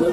dẫn.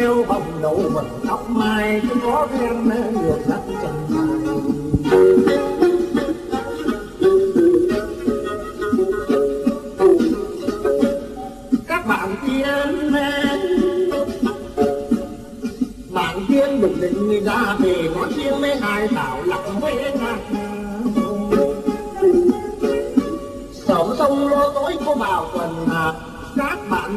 kêu bồng đậu mật tóc mai chứ có khen được lắc chân các bạn tiên bạn tiên đừng định người ra về có tiên mấy ai tạo lặng với ngạc sớm sông lô tối cô vào quần hạt các bạn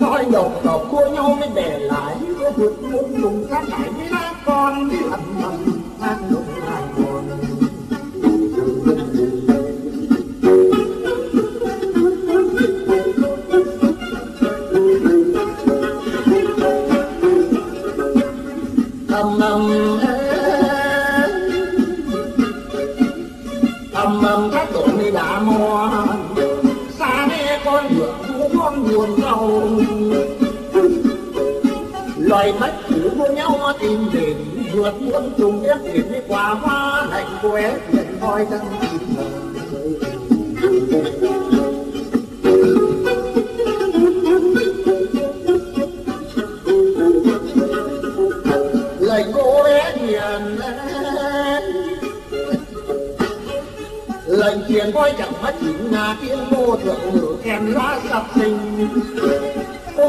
nói nhộn đỏ cua nhau mới bè lại có vượt một vùng khác lại với lá con đi hẳn hẳn hát lục là con âm âm âm âm các tổ đi đã mò xa nghe con vượt vũ con buồn rầu loài mắt cứ vô nhau tìm đến vượt muốn trùng ép tìm đi qua hoa lạnh quét nhận voi đang tìm lời cô bé hiền lần tiền voi chẳng mắt chính là tiếng cô thượng ngữ kèm lá sập sinh cô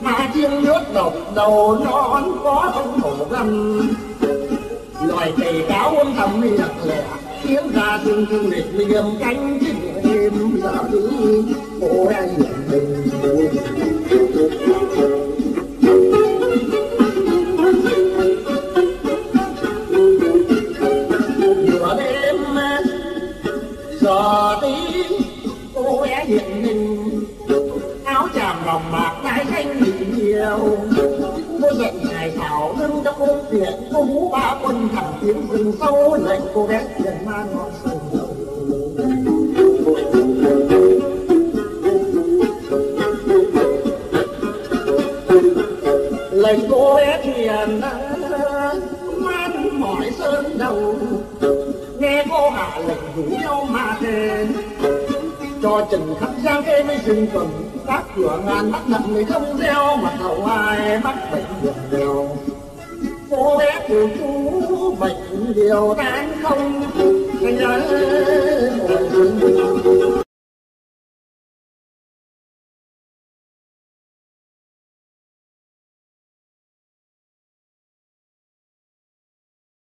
mà chiêng nước độc đầu non có không hổ gầm loài cây cáo ôm thầm đi đặc lẻ tiếng ra thương thương liệt mình gầm cánh chứ đêm giờ cứ cô em nhận mình nửa đêm giờ tí cô bé hiện mình áo chàm vòng bạc tay xanh mình nhiều cô giận ngày thảo lưng đã ôm tiền cô hú ba quân thẳng tiếng rừng sâu lệnh cô bé tiền mang ngọn sừng đầu lệnh cô bé tiền mang mỏi sơn đầu nghe cô hạ lệnh rủ nhau mà thề cho chừng khắp giang kê mới dừng tuần các cửa ngàn mắt nặng người không reo mà hầu ai mắc bệnh được đều cô bé của chú bệnh điều đáng không nhớ